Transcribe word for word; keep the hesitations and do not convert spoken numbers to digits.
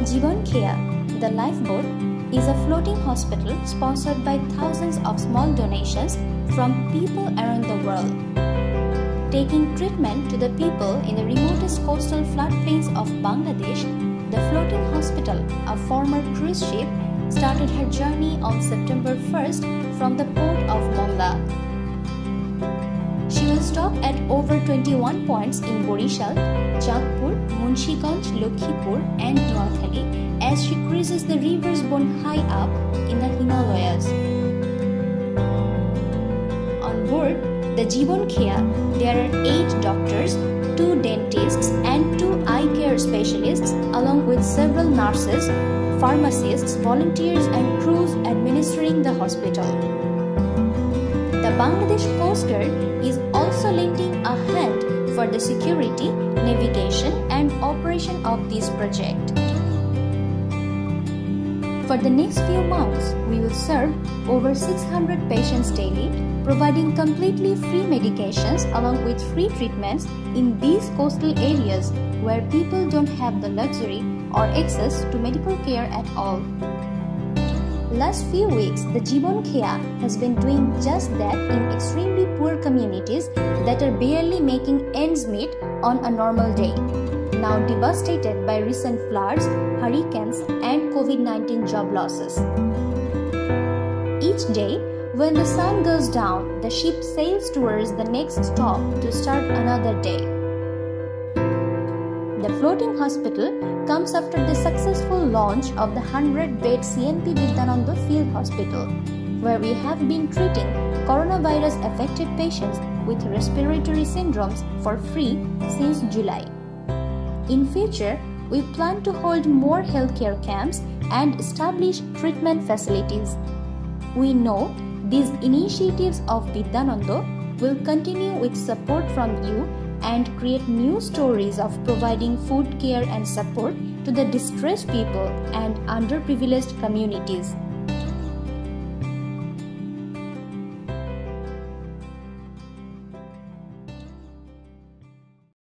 Jibon Kheya, the lifeboat, is a floating hospital sponsored by thousands of small donations from people around the world, taking treatment to the people in the remotest coastal floodplains of Bangladesh. The floating hospital, a former cruise ship, started her journey on September first from the port of Mongla. She will stop at over twenty-one points in Barishal, Chandpur, Munshigonj, Lokkhipur and Noakhali as she cruises the rivers borne high up in the Himalayas. On board the Jibon Kheya, there are eight doctors, two dentists and two eye care specialists along with several nurses, pharmacists, volunteers and crews administering the hospital. The Bangladesh Coast Guard is also lending a hand for the security, navigation and operation of this project. For the next few months, we will serve over six hundred patients daily, providing completely free medications along with free treatments in these coastal areas where people don't have the luxury or access to medical care at all. Last few weeks, the Jibon Kheya has been doing just that in extremely poor communities that are barely making ends meet on a normal day, now devastated by recent floods, hurricanes and COVID nineteen job losses. Each day, when the sun goes down, the ship sails towards the next stop to start another day. The floating hospital comes after the successful launch of the one hundred bed C N P Bidyanondo Field Hospital, where we have been treating coronavirus-affected patients with respiratory syndromes for free since July. In future, we plan to hold more healthcare camps and establish treatment facilities. We know these initiatives of Bidyanondo will continue with support from you and create new stories of providing food, care and support to the distressed people and underprivileged communities.